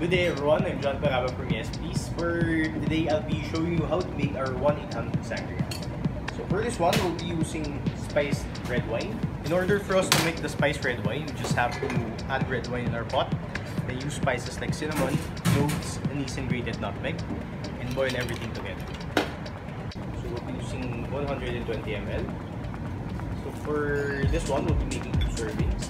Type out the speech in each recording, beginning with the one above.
Good day everyone, I'm John Paraba from ESP's. For today, I'll be showing you how to make our 1-800 Sangria. So for this one, we'll be using spiced red wine. In order for us to make the spiced red wine, we just have to add red wine in our pot. Then use spices like cinnamon, cloves, anise, and grated nutmeg, and boil everything together. So we'll be using 120 ml. So for this one, we'll be making 2 servings.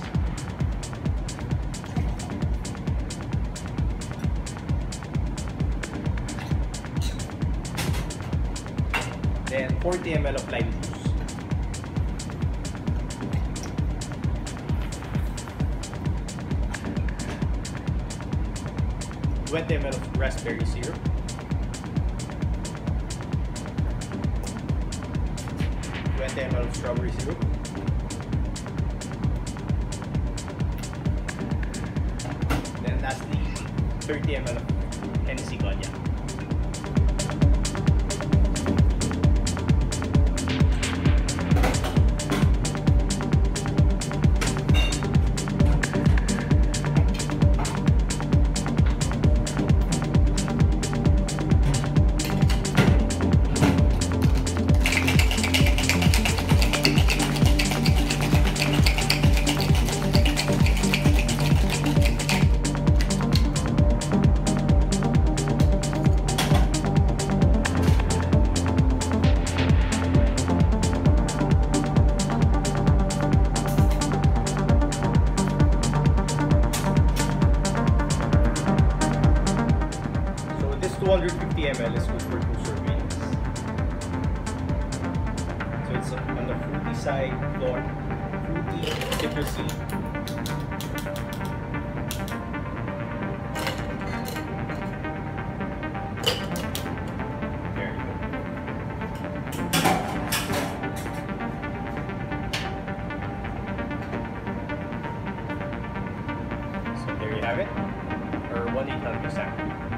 Then 40 ml of lime juice. Wet ml of raspberry syrup. 20 ml of strawberry syrup. 30 ml of Hennessy Gonia. So 250 ml is good for 2 servings. So it's on the fruity side, fruity, citrusy. There you go. So there you have it, or 1-800 Sangria.